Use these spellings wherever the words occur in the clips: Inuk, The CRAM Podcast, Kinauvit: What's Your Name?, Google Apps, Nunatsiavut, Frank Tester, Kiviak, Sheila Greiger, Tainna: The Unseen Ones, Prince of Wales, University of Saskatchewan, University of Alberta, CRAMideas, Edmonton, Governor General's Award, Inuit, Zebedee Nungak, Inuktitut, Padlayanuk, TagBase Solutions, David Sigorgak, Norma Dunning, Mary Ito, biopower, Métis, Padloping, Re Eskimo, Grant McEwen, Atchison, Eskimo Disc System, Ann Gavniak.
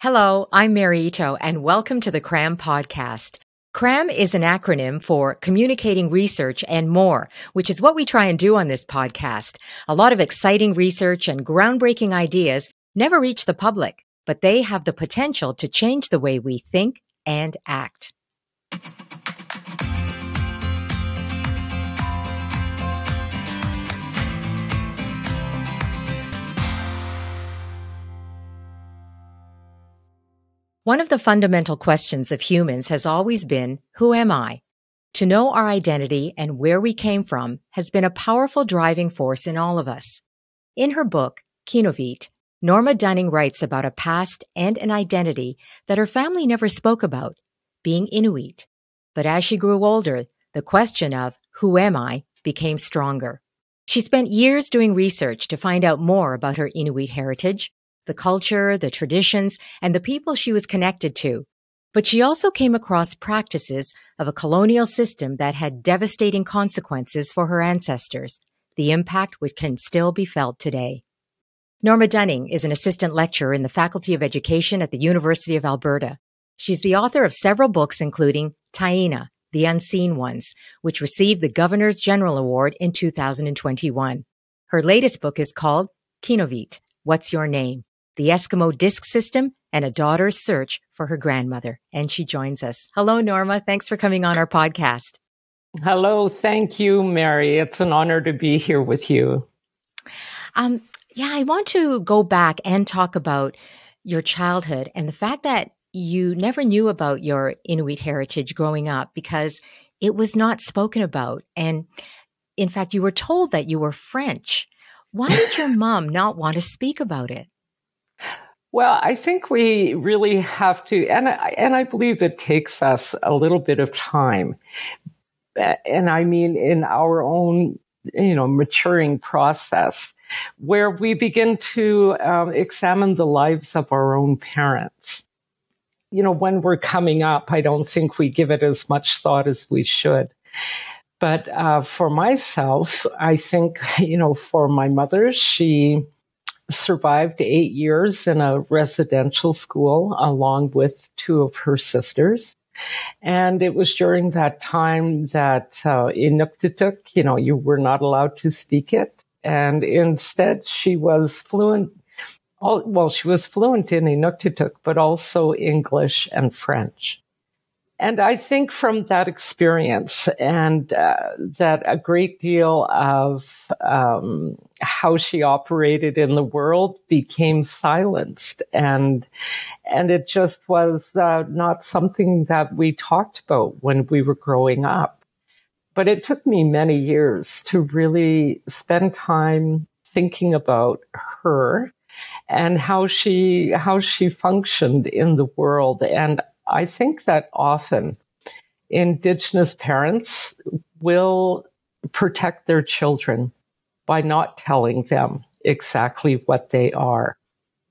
Hello, I'm Mary Ito, and welcome to the CRAM podcast. CRAM is an acronym for Communicating Research and More, which is what we try and do on this podcast. A lot of exciting research and groundbreaking ideas never reach the public, but they have the potential to change the way we think and act. One of the fundamental questions of humans has always been, who am I? To know our identity and where we came from has been a powerful driving force in all of us. In her book, Kinauvit, Norma Dunning writes about a past and an identity that her family never spoke about, being Inuit. But as she grew older, the question of, who am I, became stronger. She spent years doing research to find out more about her Inuit heritage, the culture, the traditions, and the people she was connected to. But she also came across practices of a colonial system that had devastating consequences for her ancestors, the impact which can still be felt today. Norma Dunning is an assistant lecturer in the Faculty of Education at the University of Alberta. She's the author of several books, including Tainna: The Unseen Ones, which received the Governor General's Award in 2021. Her latest book is called Kinauvit: What's Your Name? The Eskimo Disc System and a Daughter's Search for Her Grandmother. And she joins us. Hello, Norma. Thanks for coming on our podcast. Hello. Thank you, Mary. It's an honor to be here with you. I want to go back and talk about your childhood and the fact that you never knew about your Inuit heritage growing up because it was not spoken about. And in fact, you were told that you were French. Why did your mom not want to speak about it? Well, I think we really have to, and I believe it takes us a little bit of time. And I mean, in our own, maturing process, where we begin to examine the lives of our own parents. When we're coming up, I don't think we give it as much thought as we should. But for myself, I think, for my mother, she survived 8 years in a residential school along with two of her sisters. And it was during that time that Inuktitut, you were not allowed to speak it. And instead, she was fluent in Inuktitut, but also English and French. And I think from that experience and that a great deal of how she operated in the world became silenced. And it just was not something that we talked about when we were growing up. But it took me many years to really spend time thinking about her and how she functioned in the world. And I think that often Indigenous parents will protect their children by not telling them exactly what they are.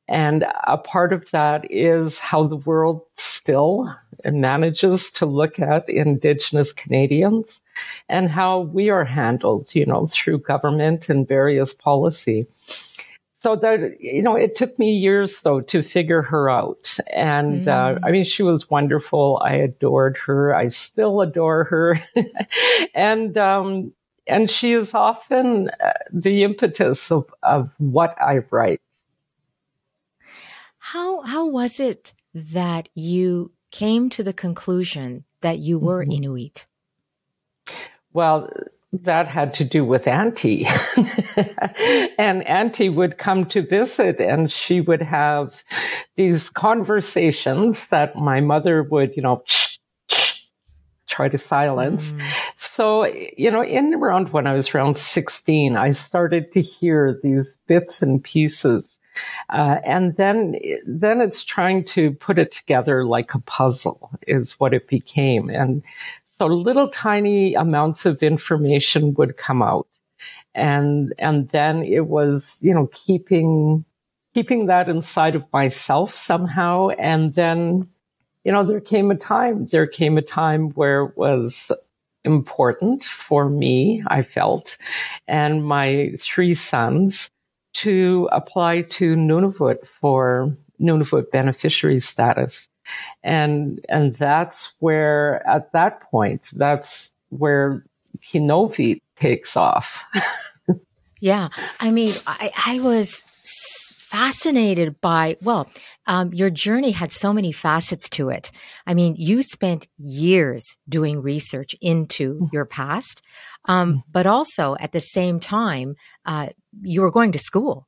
And a part of that is how the world still manages to look at Indigenous Canadians and how we are handled, through government and various policy. So that, it took me years, though, to figure her out. And she was wonderful. I adored her. I still adore her. And she is often the impetus of what I write. How was it that you came to the conclusion that you were Inuit? Well, that had to do with Auntie. And Auntie would come to visit and she would have these conversations that my mother would, try to silence. So, when I was around 16, I started to hear these bits and pieces. And then it's trying to put it together like a puzzle is what it became. And so little tiny amounts of information would come out. And then it was, keeping that inside of myself somehow. And then, there came a time where it was important for me, I felt, and my three sons to apply to Nunavut for Nunavut beneficiary status. And that's where, at that point, that's where Kinauvit takes off. Yeah. I mean, I was fascinated by, well, your journey had so many facets to it. I mean, you spent years doing research into your past, but also at the same time, you were going to school.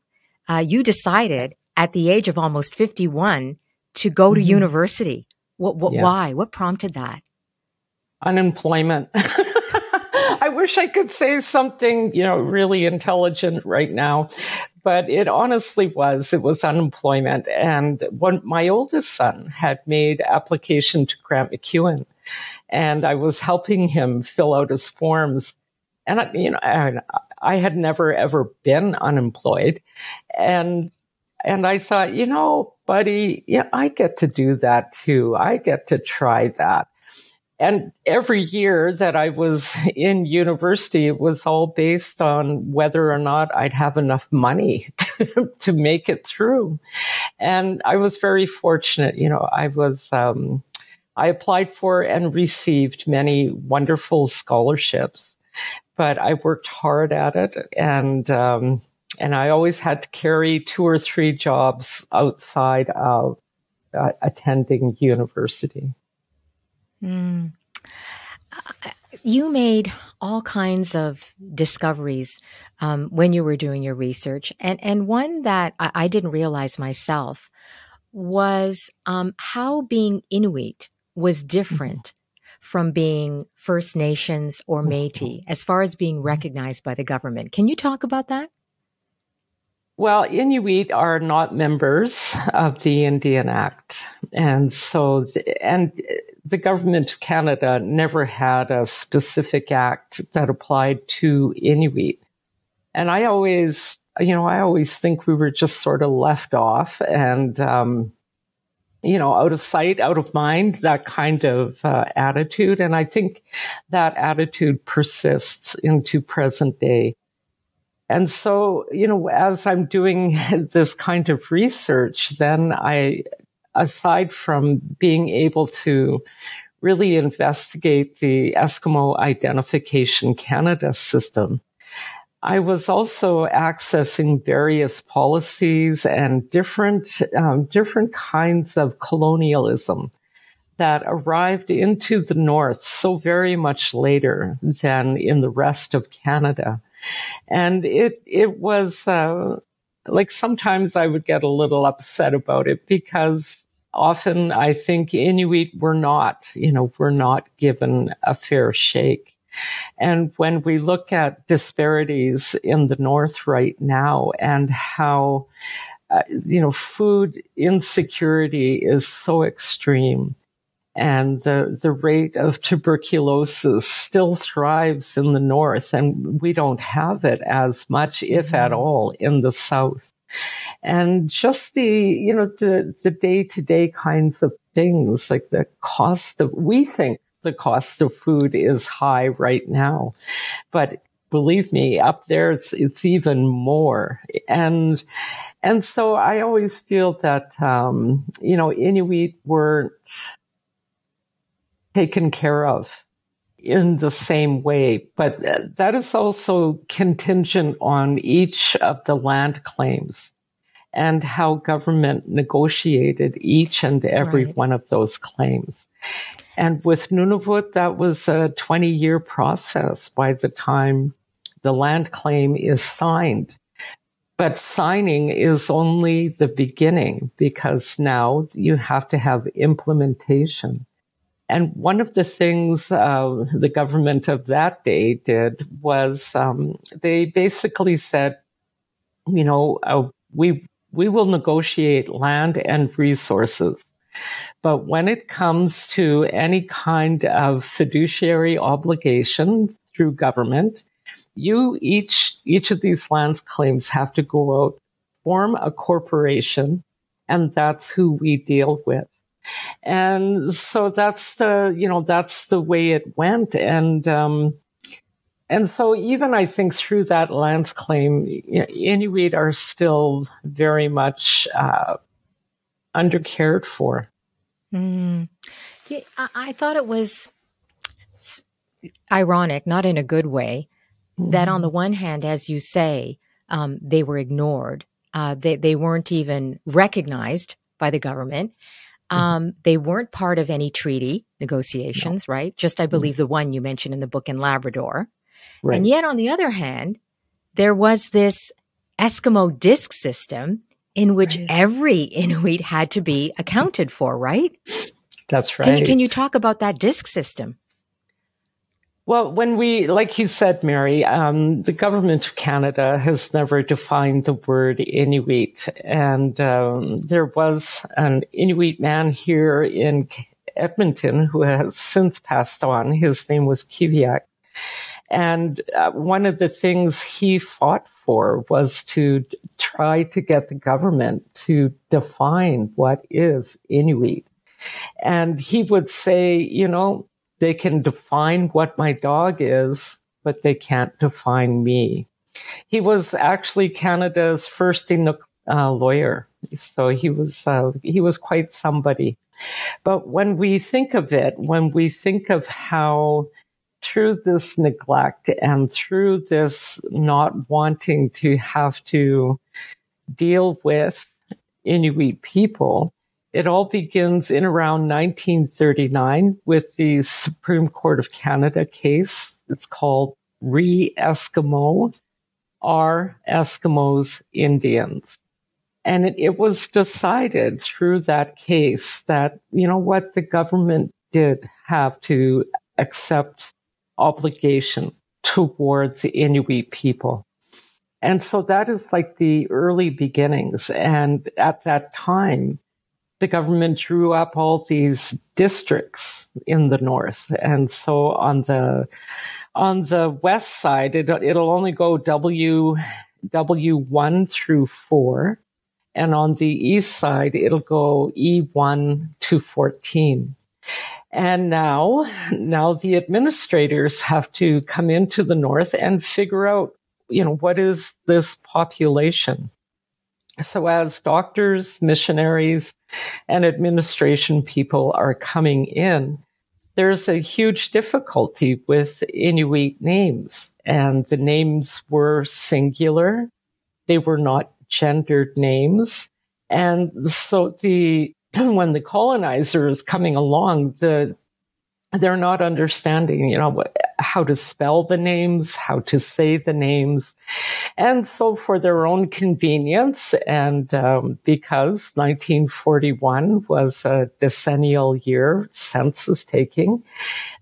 You decided at the age of almost 51 to go to university. Why? What prompted that? Unemployment. I wish I could say something, you know, really intelligent right now, but it honestly was. It was unemployment. And when my oldest son had made application to Grant McEwen, and I was helping him fill out his forms. And I had never, ever been unemployed. And I thought, you know, buddy, yeah, I get to do that too. I get to try that. And every year that I was in university, it was all based on whether or not I'd have enough money to make it through. And I was very fortunate. You know, I was, I applied for and received many wonderful scholarships, but I worked hard at it. And I always had to carry 2 or 3 jobs outside of attending university. Mm. You made all kinds of discoveries when you were doing your research. And one that I didn't realize myself was how being Inuit was different from being First Nations or Métis as far as being recognized by the government. Can you talk about that? Well, Inuit are not members of the Indian Act. And so, the Government of Canada never had a specific act that applied to Inuit. And I always, you know, I always think we were just sort of left off and, you know, out of sight, out of mind, that kind of attitude. And I think that attitude persists into present day. And so, you know, as I'm doing this kind of research, then I, aside from being able to really investigate the Eskimo Identification Canada system, I was also accessing various policies and different kinds of colonialism that arrived into the North so very much later than in the rest of Canada. And it was, like sometimes I would get a little upset about it because often I think Inuit were not given a fair shake. And when we look at disparities in the North right now and how, you know, food insecurity is so extreme. And the rate of tuberculosis still thrives in the North, and we don't have it as much, if at all, in the South. And just the day-to-day kinds of things, like we think the cost of food is high right now, but believe me, up there, it's even more. And so I always feel that, you know, Inuit weren't taken care of in the same way. But that is also contingent on each of the land claims and how government negotiated each and every one of those claims. And with Nunavut, that was a 20-year process by the time the land claim is signed. But signing is only the beginning because now you have to have implementation. And one of the things the government of that day did was they basically said, you know, we will negotiate land and resources. But when it comes to any kind of fiduciary obligation through government, you each of these land claims have to go out, form a corporation, and that's who we deal with. And so that's the way it went. And so even I think through that land claim, Inuit are still very much, undercared for. Mm. Yeah, I thought it was ironic, not in a good way, that on the one hand, as you say, they were ignored. They weren't even recognized by the government. They weren't part of any treaty negotiations, right? Just, I believe, the one you mentioned in the book in Labrador. Right. And yet, on the other hand, there was this Eskimo disc system in which every Inuit had to be accounted for, right? That's right. Can you talk about that disc system? Well, when we, like you said, Mary, the government of Canada has never defined the word Inuit. And there was an Inuit man here in Edmonton who has since passed on. His name was Kiviak. And one of the things he fought for was to try to get the government to define what is Inuit. And he would say, you know, they can define what my dog is, but they can't define me. He was actually Canada's first Inuk lawyer, so he was quite somebody. But when we think of it, when we think of how through this neglect and through this not wanting to have to deal with Inuit people, it all begins in around 1939 with the Supreme Court of Canada case. It's called Re Eskimo, Are Eskimos Indians? And it was decided through that case that, you know what, the government did have to accept obligation towards the Inuit people. And so that is like the early beginnings. And at that time, the government drew up all these districts in the north. And so on the west side, it'll only go W1 through 4. And on the east side, it'll go E1 to 14. And now the administrators have to come into the north and figure out, you know, what is this population? So as doctors, missionaries, and administration people are coming in, there's a huge difficulty with Inuit names. And the names were singular. They were not gendered names. And so when the colonizer is coming along, they're not understanding, you know, how to spell the names, how to say the names. And so for their own convenience, and because 1941 was a decennial year, census taking,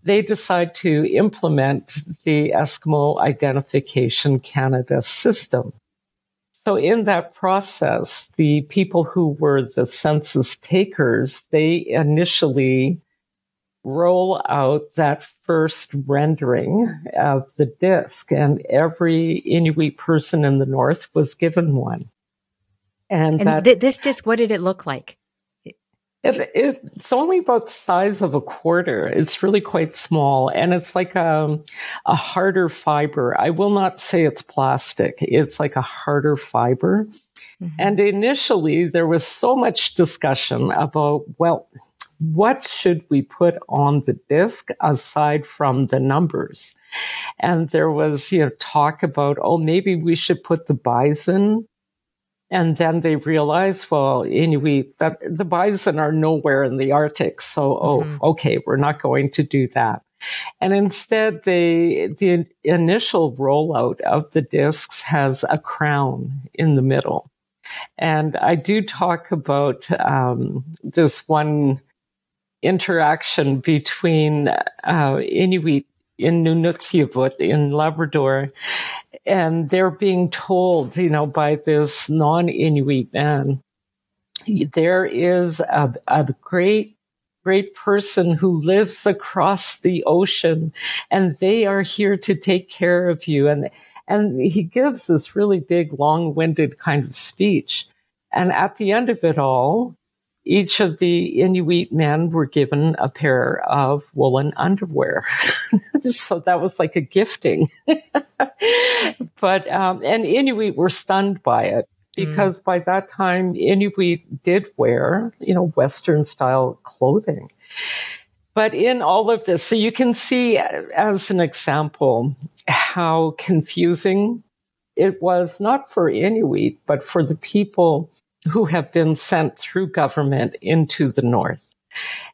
they decide to implement the Eskimo Identification Canada system. So in that process, the people who were the census takers, they initially roll out that first rendering of the disc, and every Inuit person in the north was given one. And this disc, what did it look like? It's only about the size of a quarter. It's really quite small, and it's like a harder fiber. I will not say it's plastic. It's like a harder fiber. Mm-hmm. And initially, there was so much discussion about, well, what should we put on the disc aside from the numbers? And there was, you know, talk about, oh, maybe we should put the bison. And then they realized, well, Inuit, that the bison are nowhere in the Arctic. So, okay, we're not going to do that. And instead, the initial rollout of the discs has a crown in the middle. And I do talk about this one interaction between Inuit in Nunatsiavut in Labrador, and they're being told, you know, by this non-Inuit man, there is a great, great person who lives across the ocean, and they are here to take care of you. And he gives this really big, long-winded kind of speech. And at the end of it all, each of the Inuit men were given a pair of woolen underwear. So that was like a gifting. But and Inuit were stunned by it. because by that time, Inuit did wear, Western-style clothing. But in all of this, so you can see as an example how confusing it was, not for Inuit, but for the people who have been sent through government into the North.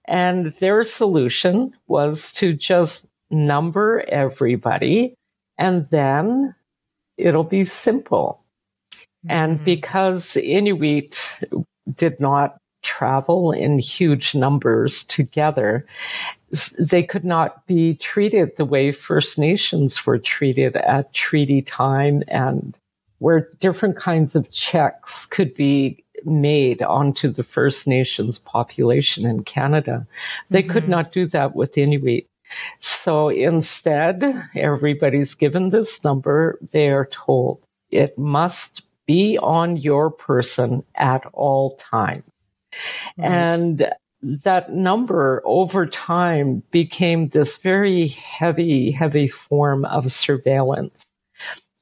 And their solution was to just number everybody, and then it'll be simple. Mm-hmm. And because Inuit did not travel in huge numbers together, they could not be treated the way First Nations were treated at treaty time, and where different kinds of checks could be made onto the First Nations population in Canada. They could not do that with Inuit. So instead, everybody's given this number. They are told it must be on your person at all times. Right. And that number over time became this very heavy, heavy form of surveillance,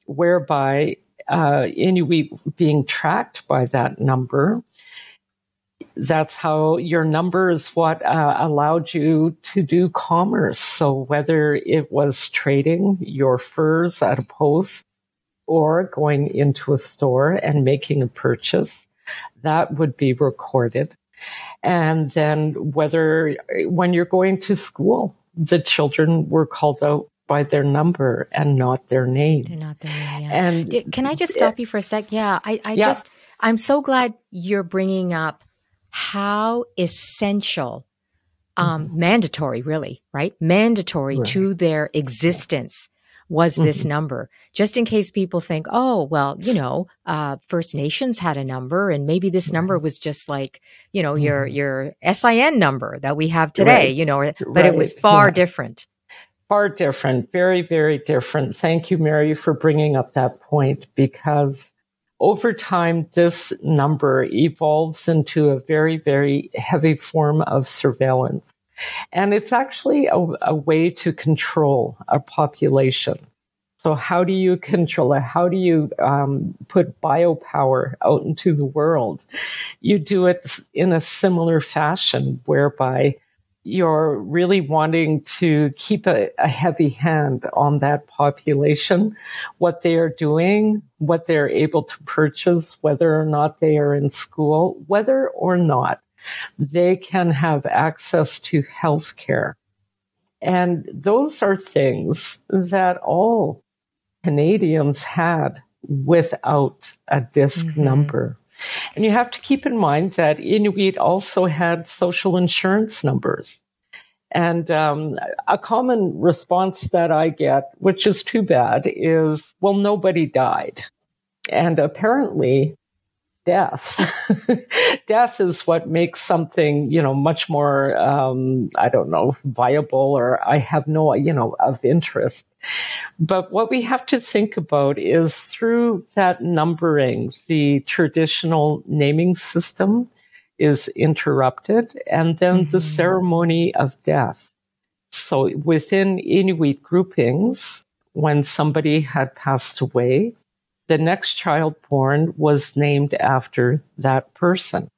whereby Inuit being tracked by that number. That's how your number is what allowed you to do commerce. So whether it was trading your furs at a post or going into a store and making a purchase, that would be recorded. And then whether when you're going to school, the children were called out by their number and not their name. They're not their name. Yeah. And can I just stop you for a sec? Yeah, I'm so glad you're bringing up how essential, mandatory really, right? Mandatory to their existence was this number, just in case people think, oh, well, First Nations had a number, and maybe this number was just like, your SIN number that we have today, but it was far different. Far different, very, very different. Thank you, Mary, for bringing up that point, because over time, this number evolves into a very, very heavy form of surveillance. And it's actually a way to control a population. So how do you control it? How do you put biopower out into the world? You do it in a similar fashion, whereby you're really wanting to keep a heavy hand on that population, what they are doing, what they're able to purchase, whether or not they are in school, whether or not they can have access to health care. And those are things that all Canadians had without a disc number. And you have to keep in mind that Inuit also had social insurance numbers. And a common response that I get, which is too bad, is, well, nobody died. And apparently, death is what makes something, much more, viable or of interest. But what we have to think about is through that numbering, the traditional naming system is interrupted, and then the ceremony of death. So within Inuit groupings, when somebody had passed away, the next child born was named after that person.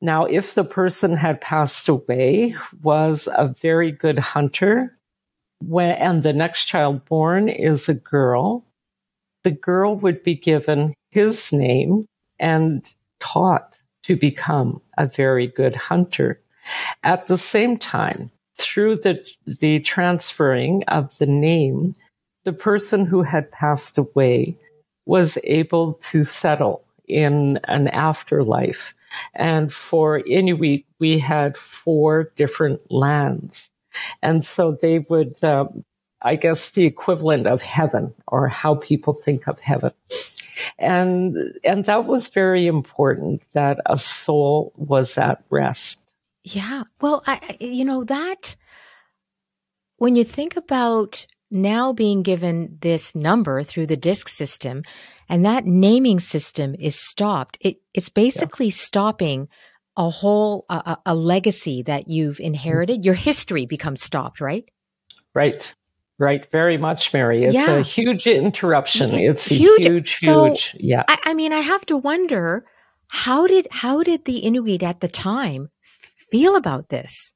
Now, if the person had passed away, was a very good hunter, and the next child born is a girl, the girl would be given his name and taught to become a very good hunter. At the same time, through the transferring of the name, the person who had passed away was able to settle in an afterlife. And for Inuit, we had 4 different lands. And so they would, the equivalent of heaven, or how people think of heaven. And that was very important, that a soul was at rest. Yeah. Well, that when you think about now being given this number through the disc system, and that naming system is stopped. It's basically stopping a whole a legacy that you've inherited. Your history becomes stopped, right? Right. Right, very much, Mary. It's a huge interruption. It's huge, huge. Yeah. I mean, I have to wonder, how did the Inuit at the time feel about this?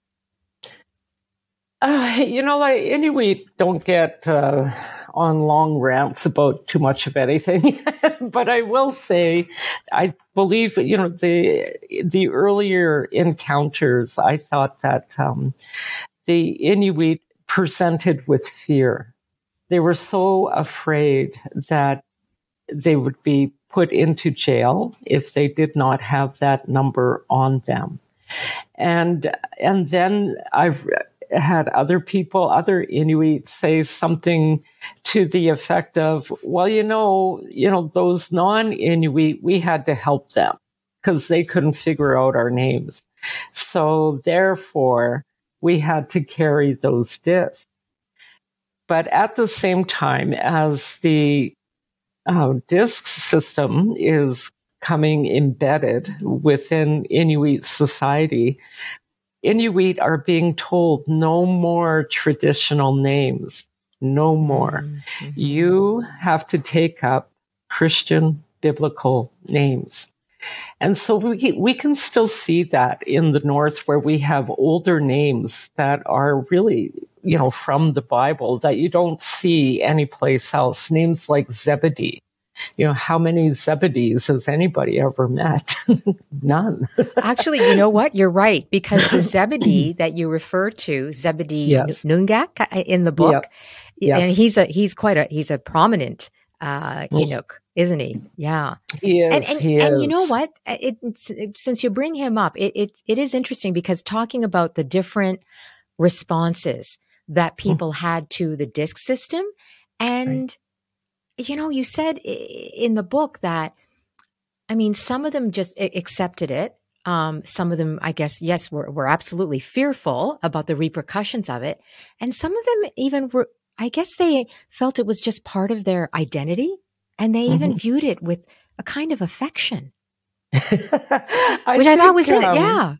You know, like, Inuit don't get on long rants about too much of anything, but I will say, I believe, you know, the earlier encounters, I thought that the Inuit presented with fear. They were so afraid that they would be put into jail if they did not have that number on them. And then I've had other Inuit say something to the effect of, well, you know, those non-Inuit, we had to help them because they couldn't figure out our names. So therefore, we had to carry those discs. But at the same time, as the disc system is coming embedded within Inuit society, Inuit are being told no more traditional names, no more. Mm-hmm. You have to take up Christian biblical names. And so we can still see that in the North, where we have older names that are really, you know, from the Bible that you don't see anyplace else. Names like Zebedee. You know, how many Zebedees has anybody ever met? None. Actually, you know what? You're right, because the Zebedee that you refer to, Zebedee Nungak in the book, and he's a prominent Inuk, isn't he? Yeah. He is. And you know what? Since you bring him up, it is interesting, because talking about the different responses that people had to the disc system, and you know, you said in the book that, I mean, some of them just accepted it. Some of them, I guess, yes, were absolutely fearful about the repercussions of it, and some of them even were, I guess, they felt it was just part of their identity, and they even viewed it with a kind of affection, which I thought was in it. Yeah.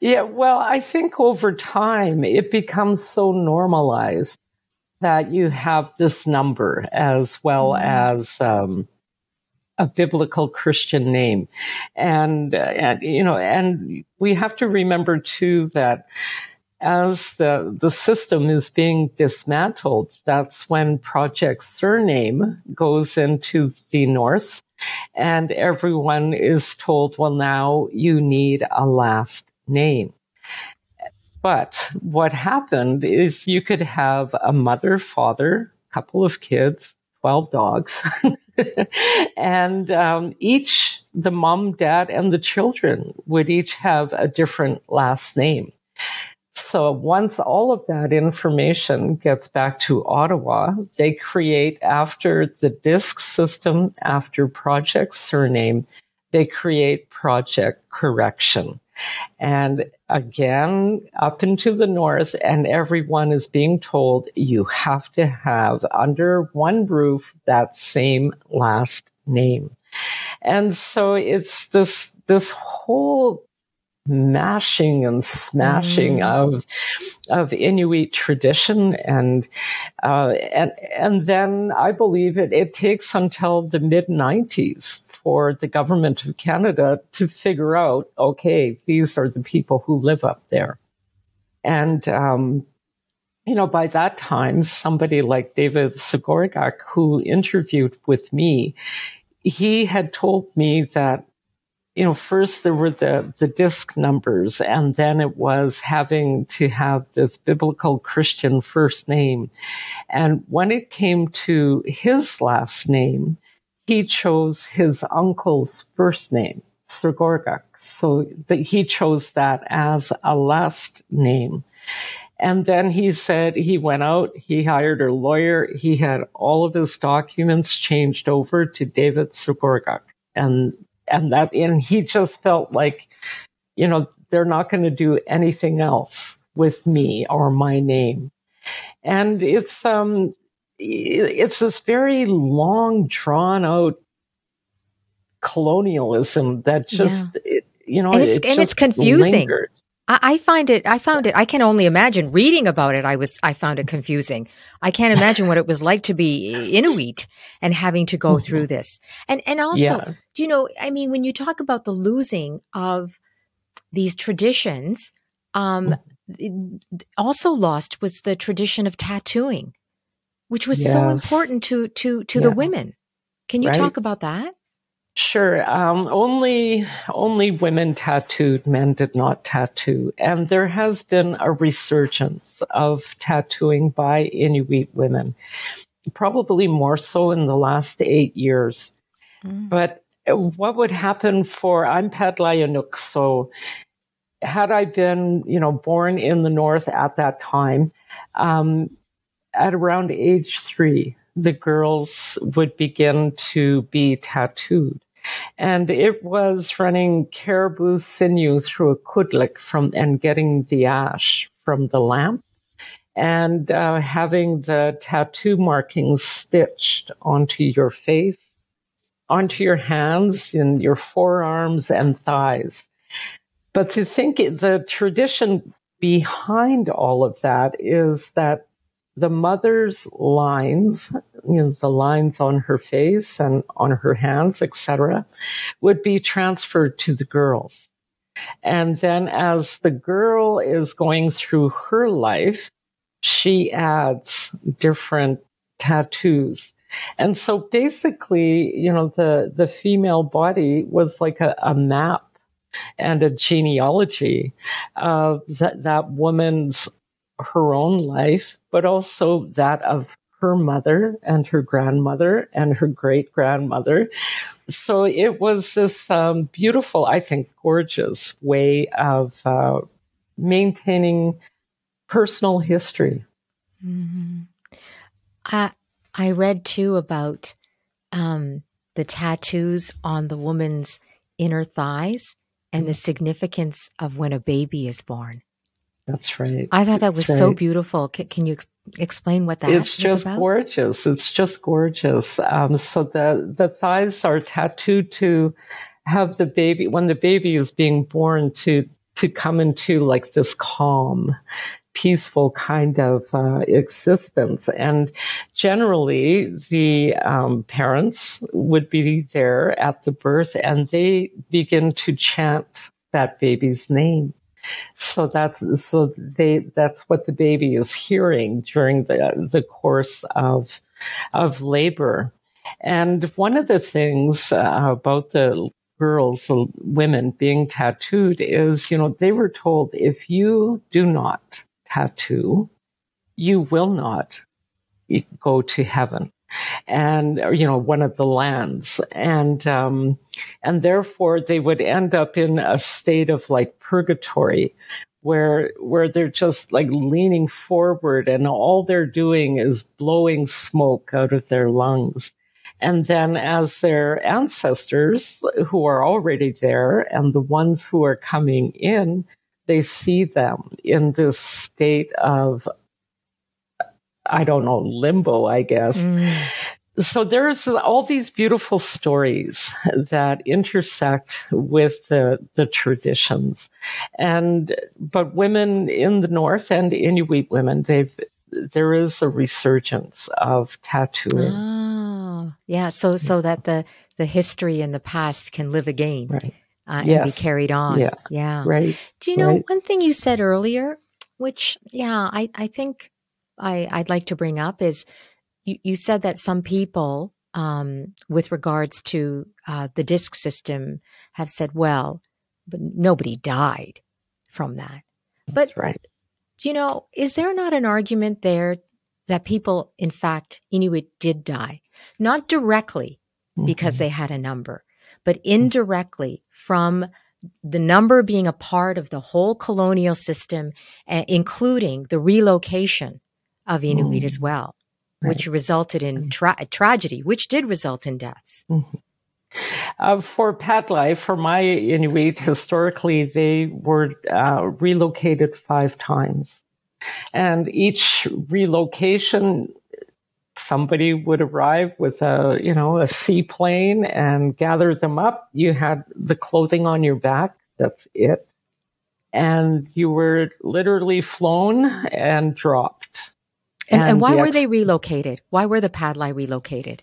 Yeah. Well, I think over time it becomes so normalized that you have this number as well as a biblical Christian name. And, you know, and we have to remember too that as the system is being dismantled, that's when Project Surname goes into the North, and everyone is told, well, now you need a last name. But what happened is you could have a mother, father, couple of kids, 12 dogs, and the mom, dad, and the children would each have a different last name. So once all of that information gets back to Ottawa, they create, after the DISC system, after Project Surname, they create Project Correction. And again, up into the North, and everyone is being told, you have to have under one roof that same last name. And so it's this whole mashing and smashing of Inuit tradition, and then I believe it takes until the mid-90s for the government of Canada to figure out, okay, these are the people who live up there, and you know, by that time, somebody like David Sigorgak, who interviewed with me, he had told me that, you know, first there were the disc numbers, and then it was having to have this biblical Christian first name. And when it came to his last name, he chose his uncle's first name, Sigorgak. So he chose that as a last name. And then he said he went out, he hired a lawyer, he had all of his documents changed over to David Sigorgak. And he just felt like, you know, they're not going to do anything else with me or my name. And it's this very long, drawn out colonialism that just, you know, and it's confusing. Lingered. I found it, I can only imagine reading about it. I found it confusing. I can't imagine what it was like to be Inuit and having to go through this. And also, do you know, I mean, when you talk about the losing of these traditions, also lost was the tradition of tattooing, which was so important to the women. Can you talk about that? Sure. Only women tattooed, men did not tattoo. And there has been a resurgence of tattooing by Inuit women, probably more so in the last 8 years. Mm. But what would happen for, I'm Padlayanuk, so had I been, you know, born in the north at that time, at around age 3, the girls would begin to be tattooed. And it was running caribou sinew through a kudlik and getting the ash from the lamp and having the tattoo markings stitched onto your face, onto your hands, in your forearms and thighs. But to think the tradition behind all of that is that the mother's lines, you know, the lines on her face and on her hands, etc., would be transferred to the girls. And then as the girl is going through her life, she adds different tattoos. And so basically, you know, the female body was like a map and a genealogy of that woman's, her own life, but also that of her mother and her grandmother and her great-grandmother. So it was this beautiful, I think, gorgeous way of maintaining personal history. Mm-hmm. I read, too, about the tattoos on the woman's inner thighs and the significance of when a baby is born. That's right. I thought that was so beautiful. Can you explain what that is about? It's just gorgeous. It's just gorgeous. So the thighs are tattooed to have the baby, when the baby is being born, to come into like this calm, peaceful kind of existence. And generally the parents would be there at the birth and they begin to chant that baby's name. So that's what the baby is hearing during the course of labor. And one of the things about the girls, the women being tattooed is, you know, they were told, if you do not tattoo, you will not go to heaven. And, you know, one of the lands. And therefore they would end up in a state of like purgatory where they're just like leaning forward and all they're doing is blowing smoke out of their lungs. And then as their ancestors who are already there and the ones who are coming in, they see them in this state of, I don't know, limbo, I guess. Mm. So there's all these beautiful stories that intersect with the traditions. But women in the North and Inuit women, there is a resurgence of tattooing. Oh, yeah. So that the history and the past can live again, right. And be carried on. Yeah. Yeah. Right. Do you know one thing you said earlier, which, I think I'd like to bring up is you said that some people, with regards to the disc system, have said, well, but nobody died from that. That's right. You know, is there not an argument there that people, in fact, Inuit did die, not directly because they had a number, but indirectly from the number being a part of the whole colonial system, including the relocation of Inuit as well, which resulted in tragedy, which did result in deaths. Mm-hmm. For my Inuit, historically, they were relocated 5 times. And each relocation, somebody would arrive with a seaplane and gather them up. You had the clothing on your back. That's it. and you were literally flown and dropped. And why were they relocated? Why were the Padlai relocated?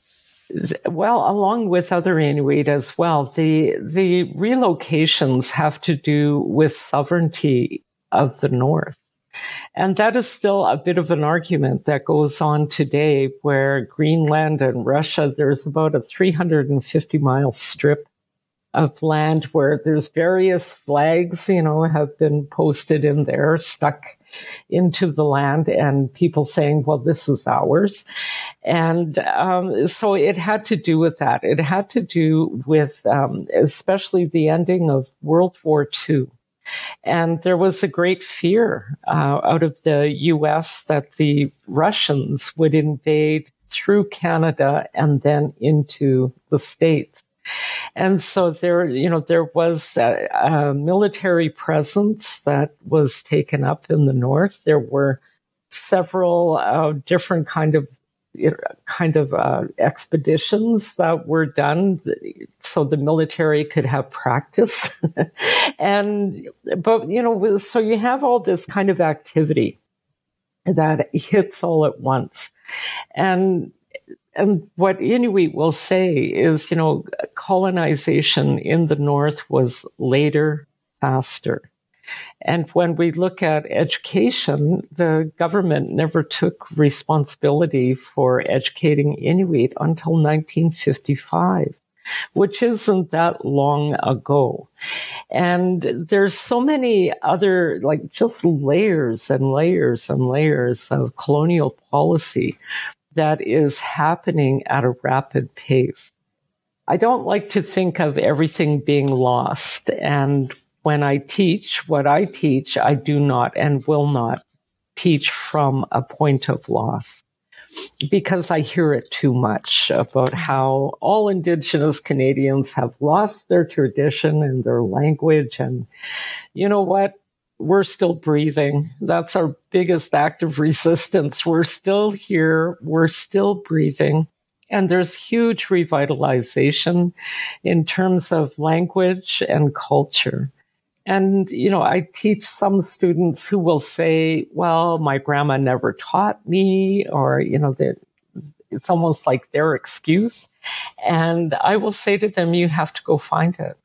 Well, along with other Inuit as well, the relocations have to do with sovereignty of the North. And that is still a bit of an argument that goes on today, where Greenland and Russia, there's about a 350-mile strip of land where there's various flags, you know, have been posted in there, stuck into the land, and people saying, well, this is ours. And so it had to do with that. It had to do with especially the ending of World War II. And there was a great fear out of the U.S. that the Russians would invade through Canada and then into the States. And so there, you know, there was a military presence that was taken up in the North. There were several different kind of expeditions that were done so the military could have practice. But, you know, so you have all this kind of activity that hits all at once. And what Inuit will say is, you know, colonization in the North was later, faster. And when we look at education, the government never took responsibility for educating Inuit until 1955, which isn't that long ago. And there's so many other, like, just layers and layers and layers of colonial policy that is happening at a rapid pace. I don't like to think of everything being lost. And when I teach what I teach, I do not and will not teach from a point of loss, because I hear it too much about how all Indigenous Canadians have lost their tradition and their language. And you know what? We're still breathing. That's our biggest act of resistance. We're still here. We're still breathing. And there's huge revitalization in terms of language and culture. And, you know, I teach some students who will say, well, my grandma never taught me, or, you know, it's almost like their excuse. And I will say to them, you have to go find it.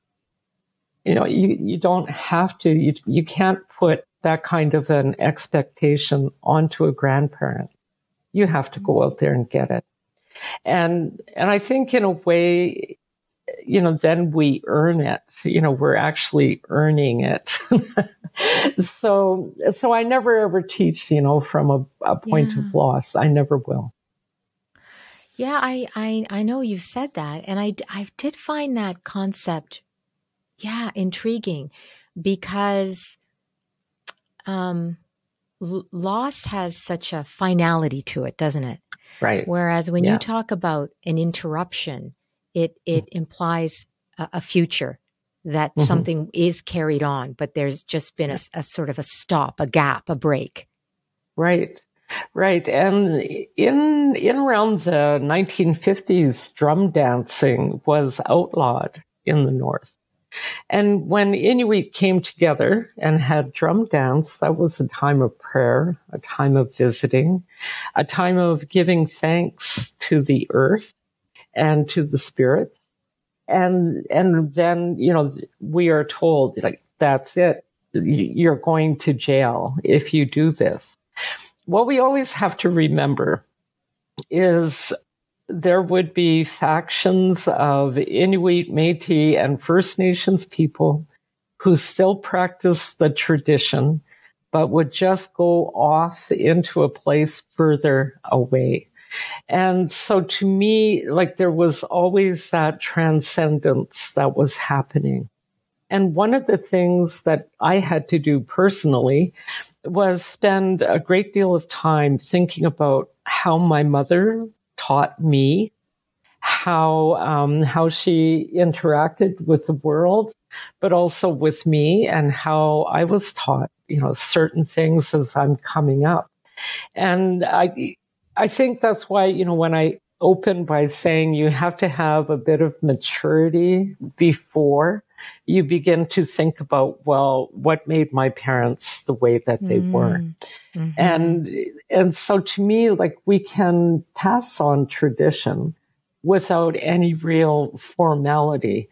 You know, you don't have to, you can't put that kind of an expectation onto a grandparent. You have to go out there and get it. And I think in a way, you know, then we earn it, you know, we're actually earning it. So I never ever teach, you know, from a point of loss. I never will. Yeah. I know you said that. And I did find that concept intriguing, because loss has such a finality to it, doesn't it? Right. Whereas when you talk about an interruption, it implies a future, that something is carried on, but there's just been a sort of a stop, a gap, a break. Right. Right. And in around the 1950s, drum dancing was outlawed in the North. And when Inuit came together and had drum dance, that was a time of prayer, a time of visiting, a time of giving thanks to the earth and to the spirits. And then, you know, we are told, like, that's it. You're going to jail if you do this. What we always have to remember is there would be factions of Inuit, Métis, and First Nations people who still practice the tradition, but would just go off into a place further away. And so to me, like, there was always that transcendence that was happening. And one of the things that I had to do personally was spend a great deal of time thinking about how my mother taught me, how she interacted with the world, but also with me, and how I was taught, you know, certain things as I'm coming up. And I think that's why, you know, when I open by saying you have to have a bit of maturity before you begin to think about, well, what made my parents the way that they were? Mm-hmm. And so to me, like, we can pass on tradition without any real formality.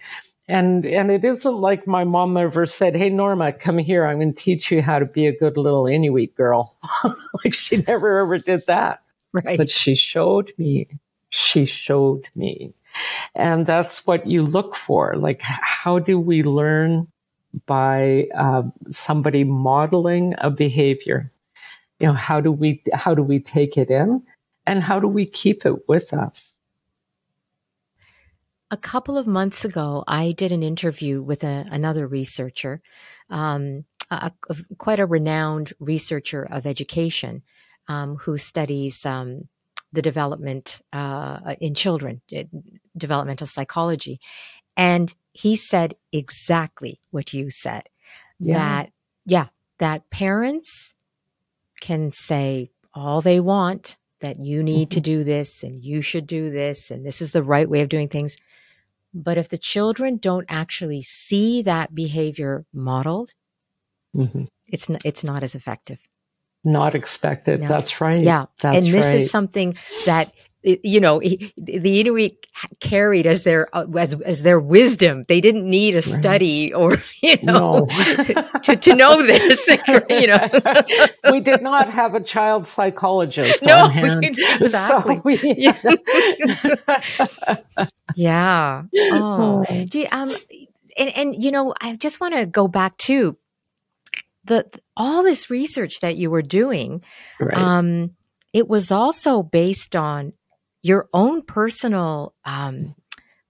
And it isn't like my mom ever said, "Hey, Norma, come here. I'm going to teach you how to be a good little Inuit girl." Like, she never ever did that. Right. But she showed me. She showed me. And that's what you look for. Like, how do we learn by somebody modeling a behavior? You know, how do we take it in, and how do we keep it with us? A couple of months ago, I did an interview with another researcher, quite a renowned researcher of education, who studies the development in children, developmental psychology. And he said exactly what you said, that parents can say all they want, that you need to do this and you should do this and this is the right way of doing things. But if the children don't actually see that behavior modeled, it's not as effective. Not expected. No. That's right. Yeah. That's and this right. is something that, you know, the Inuit carried as their wisdom. They didn't need a study or, you know, to know this, you know. We did not have a child psychologist. No, exactly. So yeah. Oh. Gee, and you know, I just want to go back to all this research that you were doing. Right. It was also based on your own personal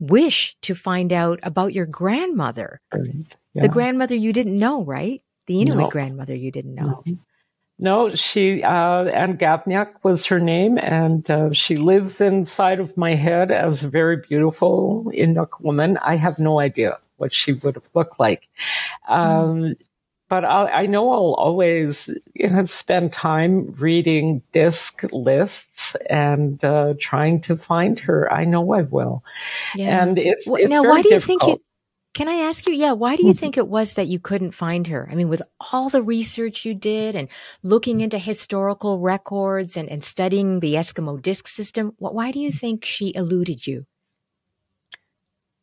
wish to find out about your grandmother, the grandmother you didn't know, right? The Inuit grandmother you didn't know. No, she, Ann Gavniak was her name, and she lives inside of my head as a very beautiful Inuk woman. I have no idea what she would have looked like. But I know I'll always, you know, spend time reading disc lists and trying to find her. I know I will. Yeah. And it's now, why do you difficult. Think you, can I ask you, why do you think it was that you couldn't find her? I mean, with all the research you did and looking into historical records and studying the Eskimo disc system, why do you think she eluded you?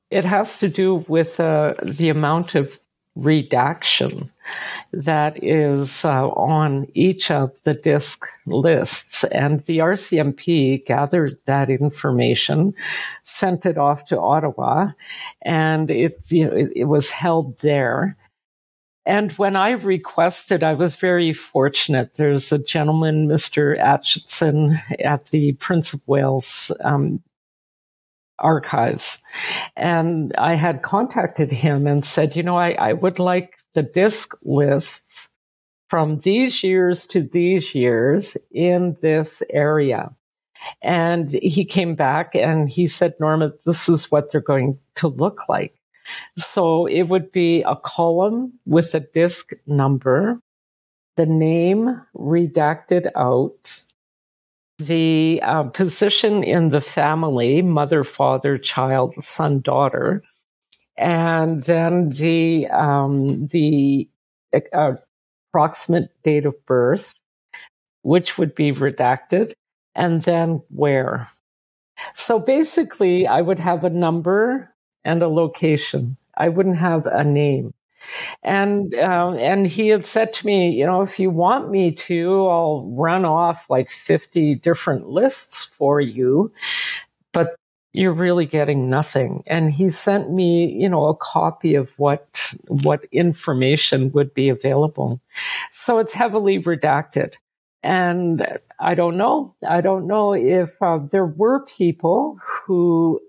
It has to do with the amount of redaction that is on each of the disc lists. And the RCMP gathered that information, sent it off to Ottawa, and it was held there. And when I requested, I was very fortunate. There's a gentleman, Mr. Atchison, at the Prince of Wales archives. And I had contacted him and said, you know, I would like the disc lists from these years to these years in this area. And he came back and he said, Norma, this is what they're going to look like. So it would be a column with a disc number, the name redacted out, the position in the family, mother, father, child, son, daughter, and then the approximate date of birth, which would be redacted, and then where. So basically, I would have a number and a location. I wouldn't have a name. And he had said to me, you know, if you want me to, I'll run off like 50 different lists for you, but you're really getting nothing. And he sent me, you know, a copy of what information would be available. So it's heavily redacted. And I don't know if there were people who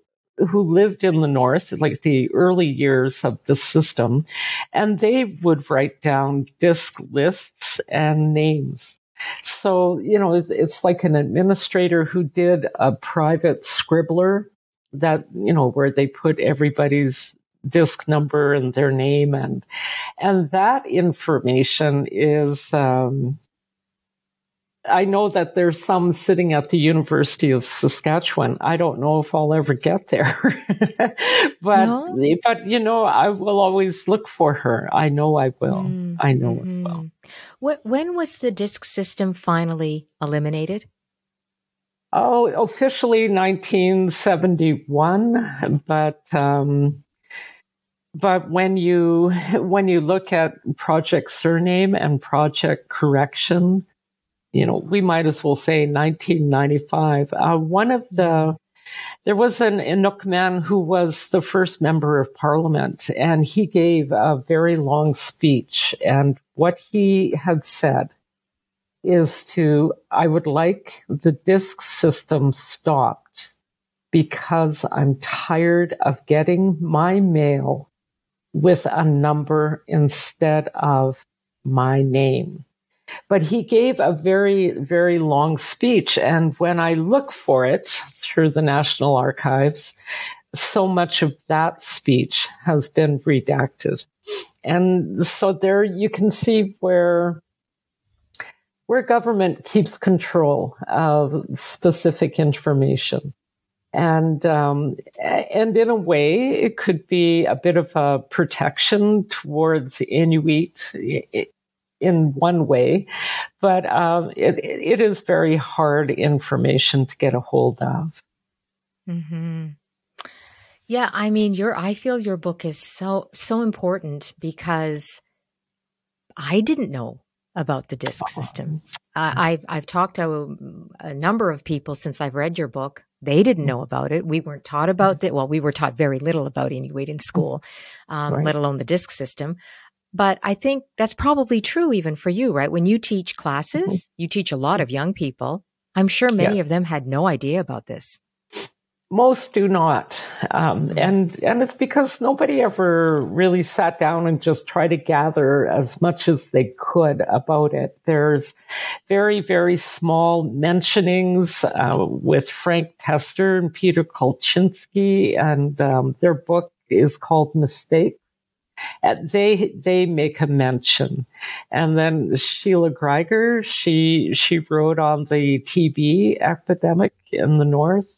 lived in the north, like the early years of the system, and they would write down disc lists and names. So, you know, it's like an administrator who did a private scribbler that, you know, where they put everybody's disc number and their name, and that information is I know that there's some sitting at the University of Saskatchewan. I don't know if I'll ever get there, but you know, I will always look for her. I know I will. Mm. I know I will. When was the disc system finally eliminated? Oh, officially 1971, but when you look at Project Surname and Project Correction, you know, we might as well say 1995. There was an Inuk man who was the first member of parliament, and he gave a very long speech. And what he had said is I would like the disc system stopped because I'm tired of getting my mail with a number instead of my name. But he gave a very, very long speech. And when I look for it through the National Archives, so much of that speech has been redacted. And so there you can see where government keeps control of specific information. And in a way, it could be a bit of a protection towards Inuit in one way, but it is very hard information to get a hold of. Mm-hmm. Yeah, I mean, I feel your book is so important because I didn't know about the disc system. I've talked to a number of people since I've read your book. They didn't know about it. We weren't taught about that. Well, we were taught very little about Inuit in school, let alone the disc system. But I think that's probably true even for you, right? When you teach classes, you teach a lot of young people. I'm sure many of them had no idea about this. Most do not. And it's because nobody ever really sat down and just tried to gather as much as they could about it. There's very, very small mentionings with Frank Tester and Peter Kolchinsky, and their book is called Mistakes. They make a mention. And then Sheila Greiger, she wrote on the TB epidemic in the north,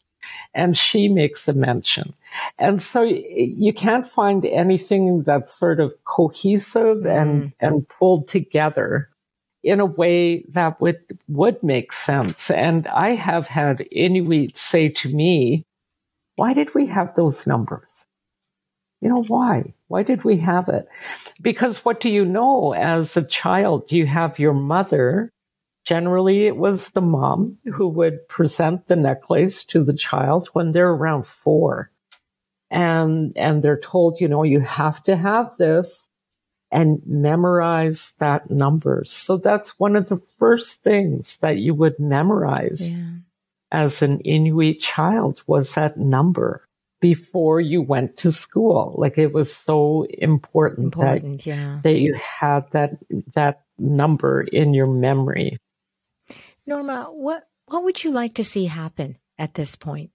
and she makes a mention. And so you can't find anything that's sort of cohesive and pulled together in a way that would make sense. And I have had Inuit say to me, why did we have those numbers? You know, why? Why did we have it? Because what do you know as a child? You have your mother. Generally, it was the mom who would present the necklace to the child when they're around 4. And they're told, you know, you have to have this and memorize that number. So that's one of the first things that you would memorize as an Inuit child was that number. Before you went to school, like it was so important that you had that number in your memory. Norma, what would you like to see happen at this point?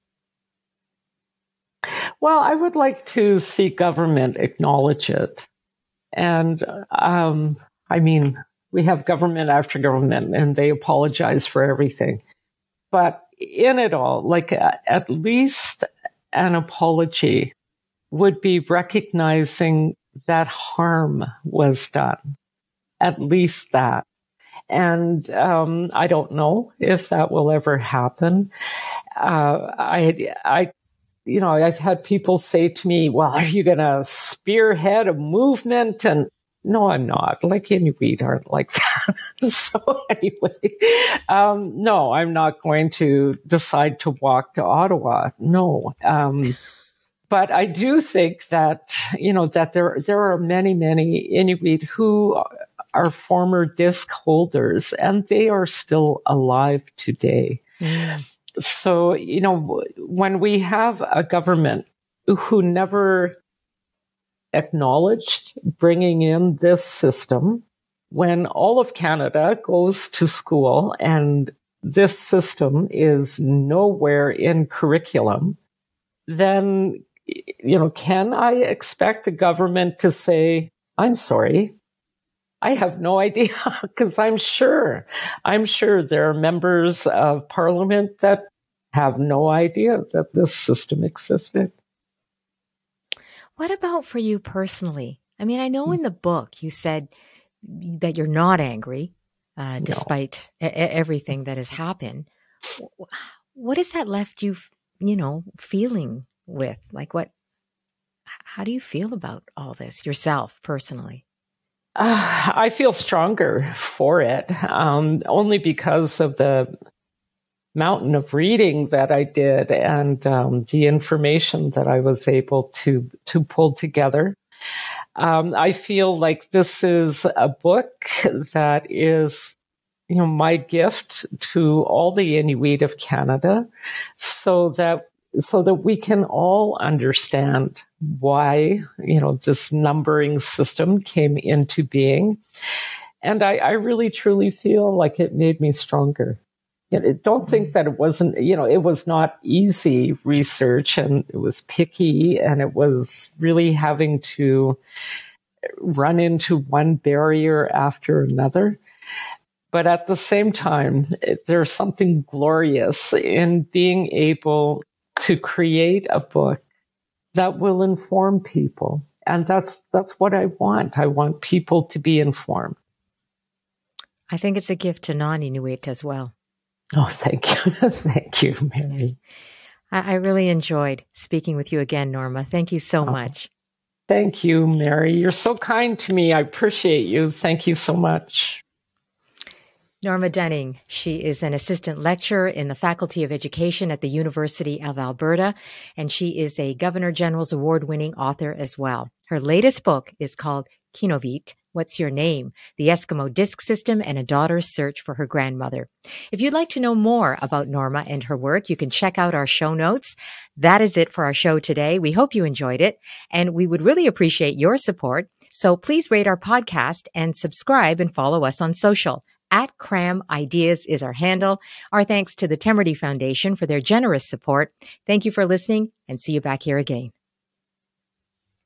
Well, I would like to see government acknowledge it, and I mean, we have government after government, and they apologize for everything. But in it all, like at least. An apology would be recognizing that harm was done, at least that. And I don't know if that will ever happen. I've had people say to me, well, are you going to spearhead a movement? And no, I'm not. Like Inuit aren't like that. So anyway, no, I'm not going to decide to walk to Ottawa. No. But I do think that, you know, that there are many, many Inuit who are former disc holders, and they are still alive today. Mm. So, you know, when we have a government who never acknowledged bringing in this system, when all of Canada goes to school and this system is nowhere in curriculum, then, you know, can I expect the government to say, I'm sorry, I have no idea, because I'm sure there are members of Parliament that have no idea that this system existed. What about for you personally? I mean, I know in the book you said that you're not angry, despite everything that has happened. What has that left you, feeling with? Like, how do you feel about all this yourself personally? I feel stronger for it, only because of the mountain of reading that I did and the information that I was able to pull together. I feel like this is a book that is, my gift to all the Inuit of Canada, so that we can all understand why, this numbering system came into being. And I really, truly feel like it made me stronger. I don't think that it wasn't, it was not easy research, and it was picky, and it was really having to run into one barrier after another. But at the same time, there's something glorious in being able to create a book that will inform people. And that's what I want. I want people to be informed. I think it's a gift to non-Inuit as well. Oh, thank you. Thank you, Mary. I really enjoyed speaking with you again, Norma. Thank you so much. Thank you, Mary. You're so kind to me. I appreciate you. Thank you so much. Norma Dunning. She is an assistant lecturer in the Faculty of Education at the University of Alberta, and she is a Governor General's Award-winning author as well. Her latest book is called Kinauvit: What's Your Name? The Eskimo Disc System and a Daughter's Search for Her Grandmother. If you'd like to know more about Norma and her work, you can check out our show notes. That is it for our show today. We hope you enjoyed it, and we would really appreciate your support. So please rate our podcast and subscribe and follow us on social. @CramIdeas is our handle. Our thanks to the Temerty Foundation for their generous support. Thank you for listening, and see you back here again.